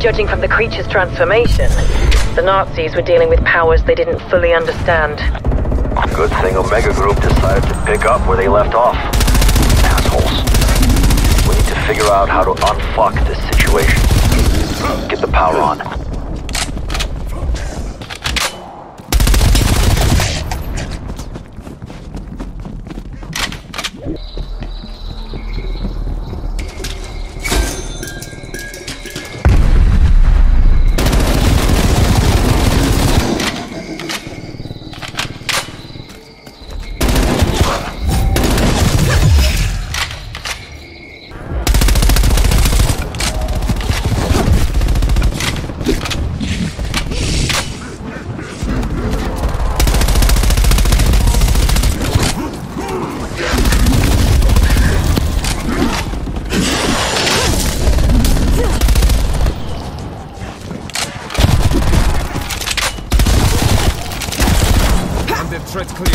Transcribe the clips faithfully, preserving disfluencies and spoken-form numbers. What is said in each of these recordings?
Judging from the creature's transformation, the Nazis were dealing with powers they didn't fully understand. Good thing Omega Group decided to pick up where they left off. Assholes. We need to figure out how to unfuck this situation. Get the power on. Threat clear.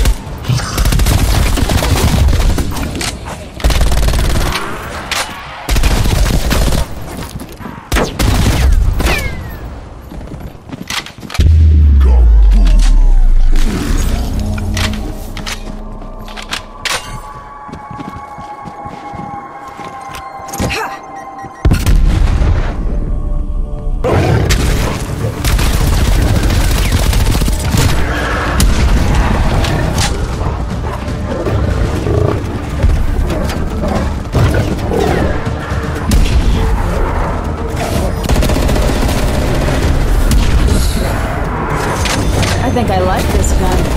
I think I like this gun.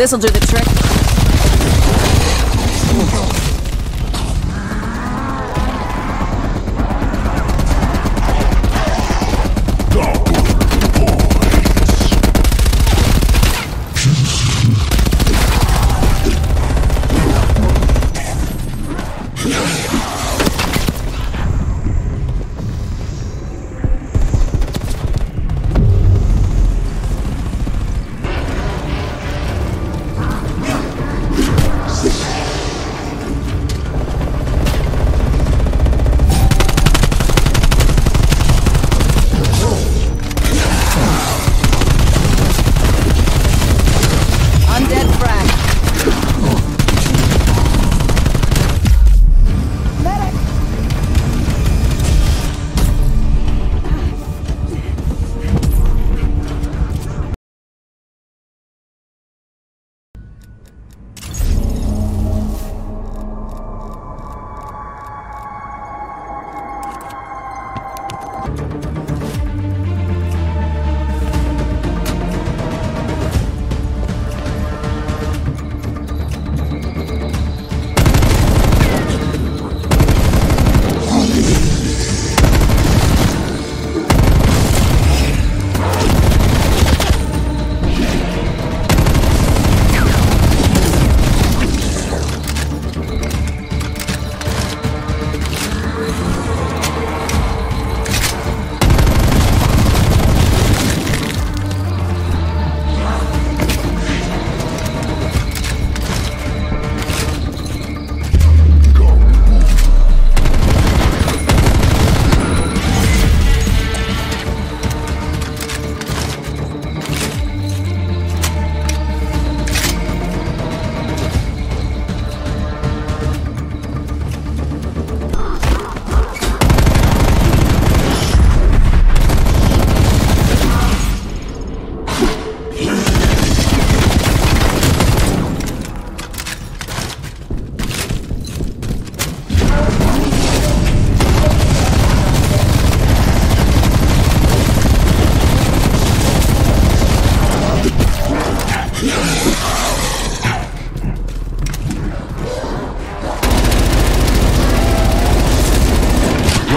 This'll do the trick. Yeah.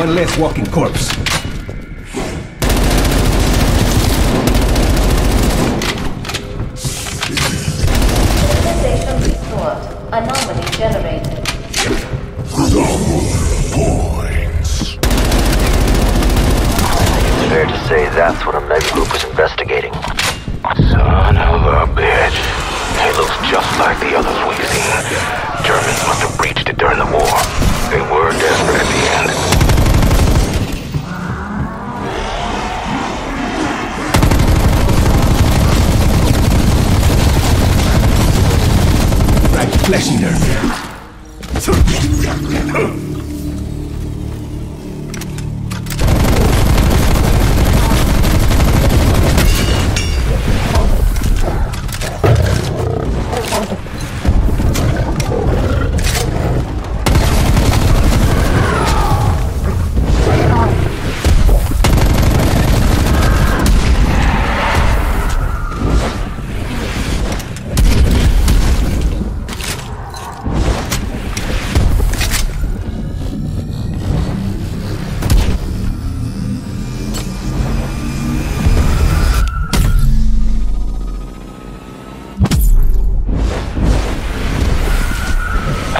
One less walking corpse. Civilization restored. Anomaly generated. Double points. It's fair to say that's what Omega Group was investigating. Son of a bitch. It looks just like the others we've seen. Germans must have breached it during the war. They were desperate at the end. Right, flesh eater.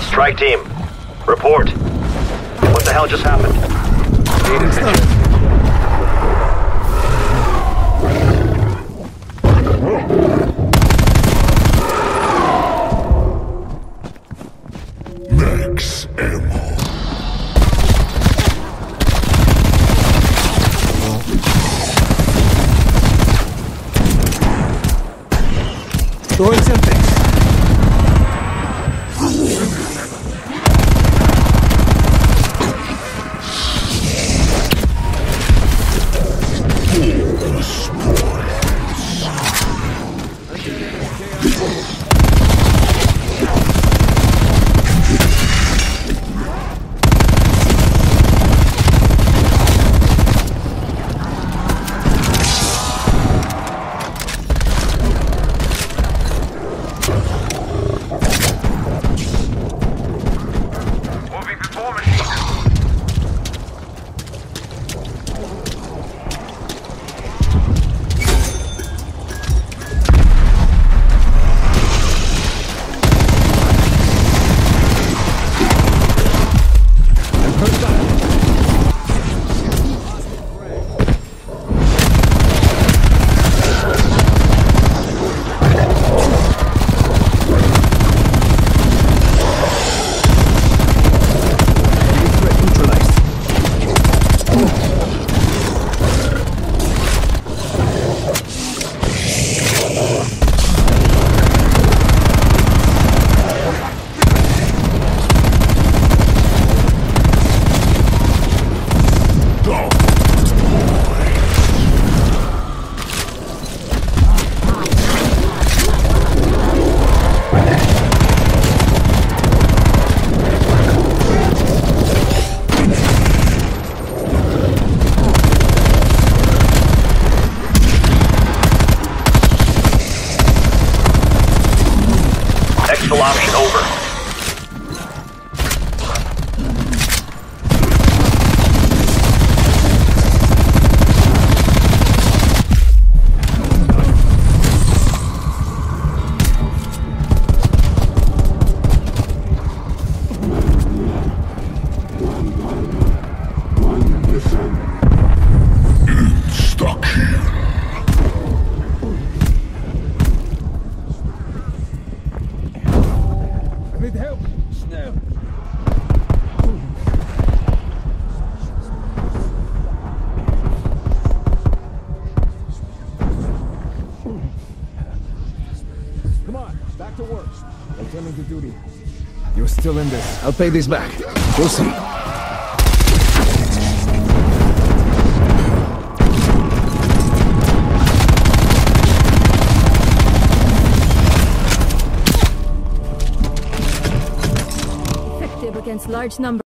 Strike team, report. What the hell just happened? Max ammo. Throwing something. Option over. To work. Returning to duty. You're still in this. I'll pay this back. We'll see. Effective against large numbers.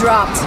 Dropped.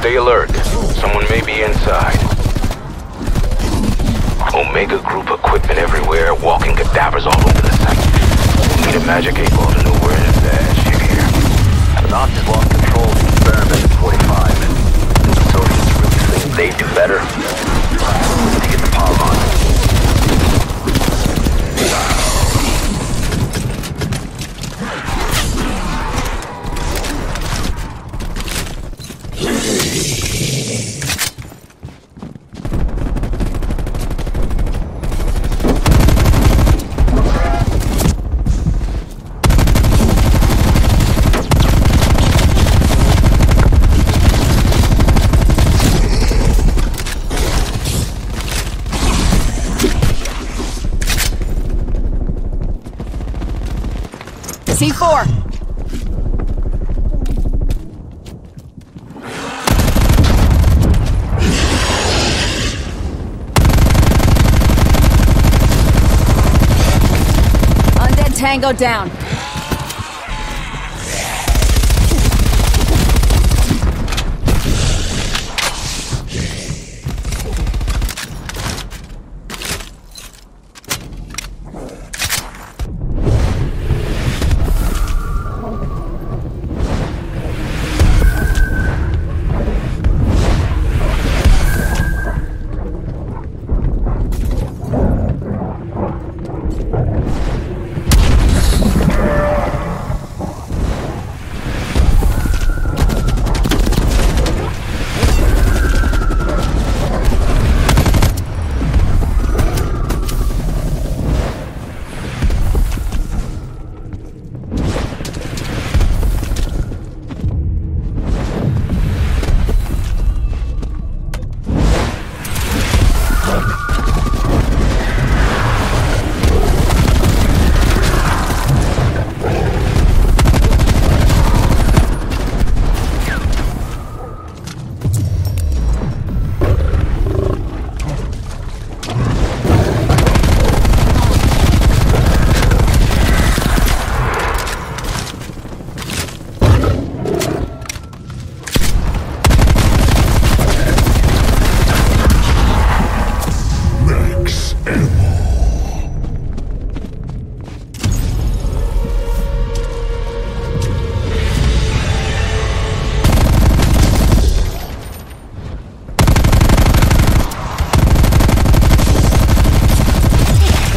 Stay alert. Someone may be inside. Omega Group equipment everywhere, walking cadavers all over the site. Need a magic eight ball to know where it is at. Check here. Not just lost control of experiment at forty-five. The Soviets really think they do better. We need to get the power on. C four. Tango down.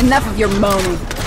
Enough of your moaning.